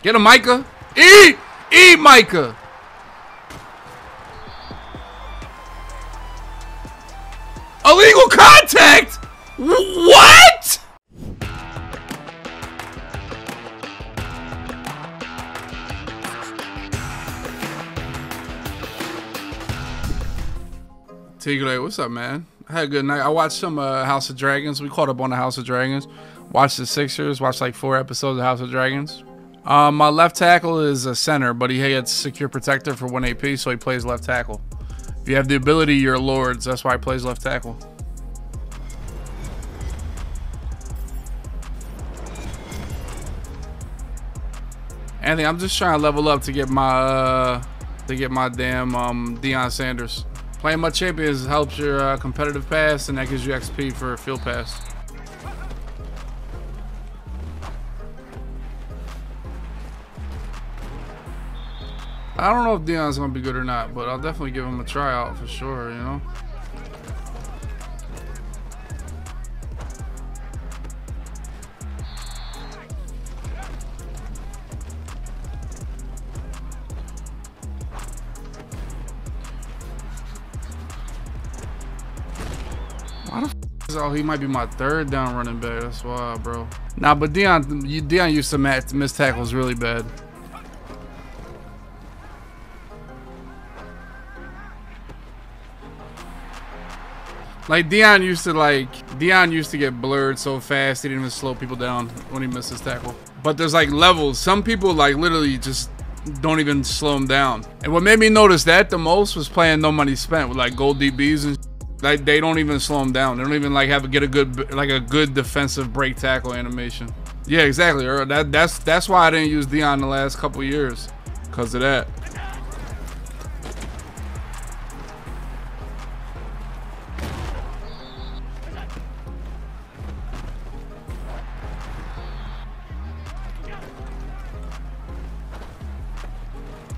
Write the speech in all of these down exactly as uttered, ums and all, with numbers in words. Get him, Micah. Eat! Eat, Micah! Illegal contact! What?! Tigre, what's up, man? I had a good night. I watched some uh, House of Dragons. We caught up on the House of Dragons. Watched the Sixers. Watched like four episodes of House of Dragons. Um, my left tackle is a center, but he had secure protector for one A P, so he plays left tackle. If you have the ability, you're Lords. That's why he plays left tackle. Anthony, I'm just trying to level up to get my uh, to get my damn um, Deion Sanders. Playing my champions helps your uh, competitive pass, and that gives you X P for field pass. I don't know if Deion's gonna be good or not, but I'll definitely give him a tryout for sure, you know? Why the f is oh, he might be my third down running back, that's why, bro. Nah, but Deion, Deion used to miss tackles really bad. Like Deion used to like Deion used to get blurred so fast he didn't even slow people down when he missed his tackle. But there's like levels. Some people like literally just don't even slow him down. And what made me notice that the most was playing no money spent with like gold D Bs and shit. Like they don't even slow him down. They don't even like have to get a good like a good defensive break tackle animation. Yeah, exactly. That that's that's why I didn't use Deion the last couple years because of that.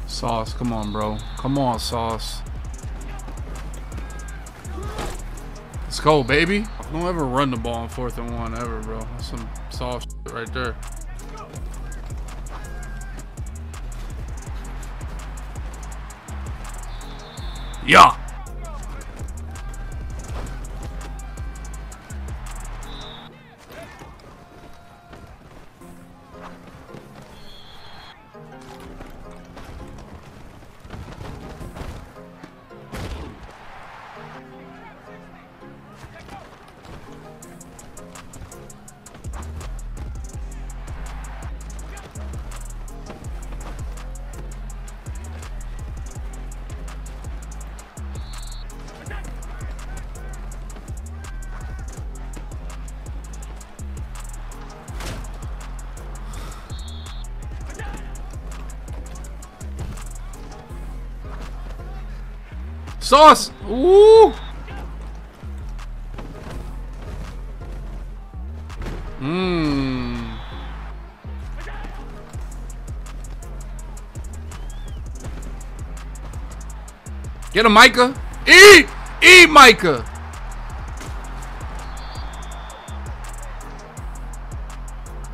Sauce, come on, bro. Come on, Sauce. Let's go, baby. Don't ever run the ball on fourth and one ever, bro. That's some Sauce shit right there. Yeah. Sauce! Ooh! Mmm. Get him, Micah! Eat! Eat, Micah!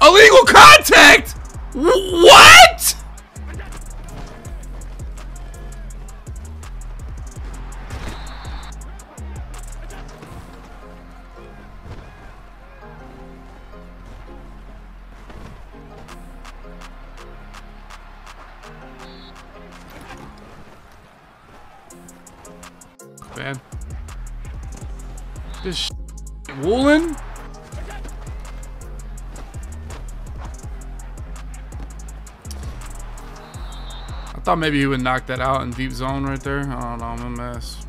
Illegal contact! What?! Man, this sh Woolen. I thought maybe he would knock that out in deep zone right there. I don't know, I'm a mess.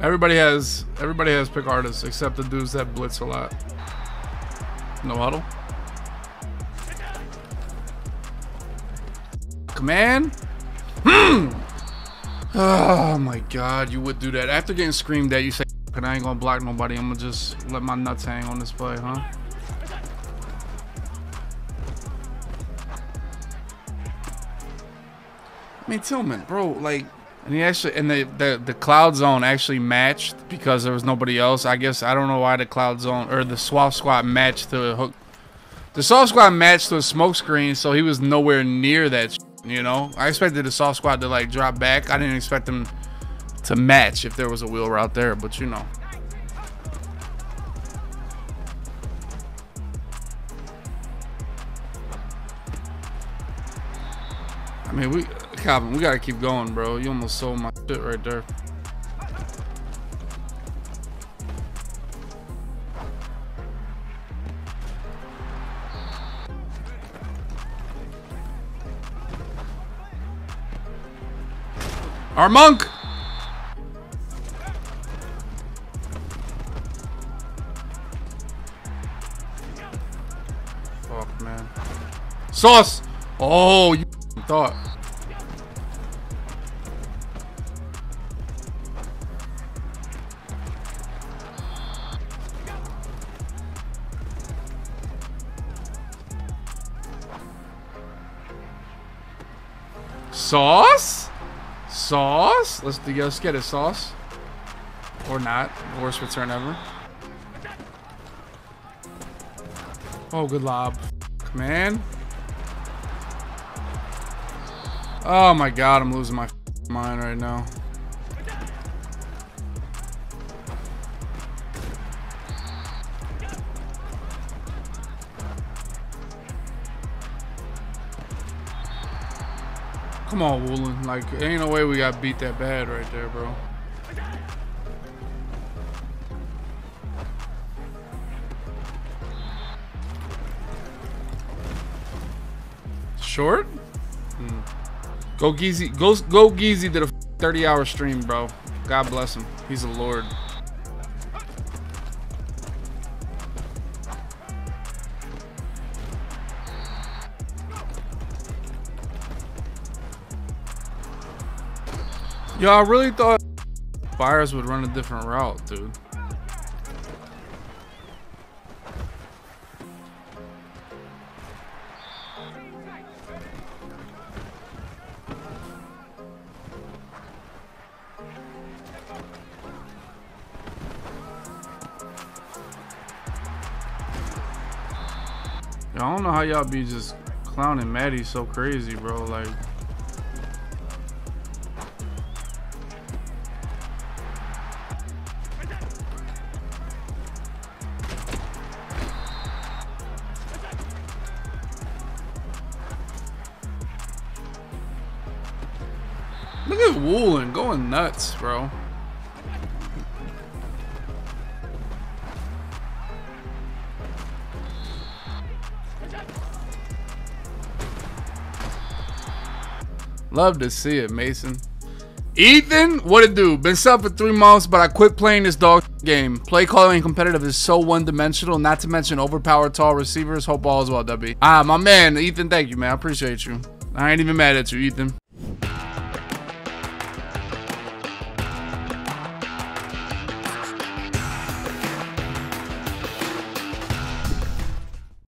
Everybody has everybody has pick artists except the dudes that blitz a lot. No huddle. Command. Hmm. Oh my God, you would do that after getting screamed at. You say Cause I ain't gonna block nobody. I'm gonna just let my nuts hang on this play, huh? I mean, Tillman, bro, like, and he actually, and the, the the cloud zone actually matched because there was nobody else. I guess I don't know why the cloud zone or the soft squad matched the hook. The soft squad matched to a smoke screen, so he was nowhere near that. Sh you know, I expected the soft squad to like drop back. I didn't expect him to match if there was a wheel route there, but you know. I mean, we, Calvin, we gotta keep going, bro. You almost sold my shit right there. Our monk. Fuck, man. Sauce. Oh, you thought. Sauce. Sauce? Let's, let's get it, Sauce. Or not. Worst return ever. Oh, good lob. Man. Oh my god, I'm losing my mind right now. Come on, Woolen. Like, ain't no way we got beat that bad right there, bro. Short? Hmm. Go Geezy. Go, go Geezy to the thirty hour stream, bro. God bless him. He's a lord. Yo, I really thought Byers would run a different route, dude. Yo, I don't know how y'all be just clowning Maddie so crazy, bro. Like. Look at Woolen going nuts, bro. Love to see it, Mason. Ethan, what it do? Been sub for three months, but I quit playing this dog game. Play calling competitive is so one-dimensional, not to mention overpowered tall receivers. Hope all is well, W. Ah, my man, Ethan, thank you, man. I appreciate you. I ain't even mad at you, Ethan.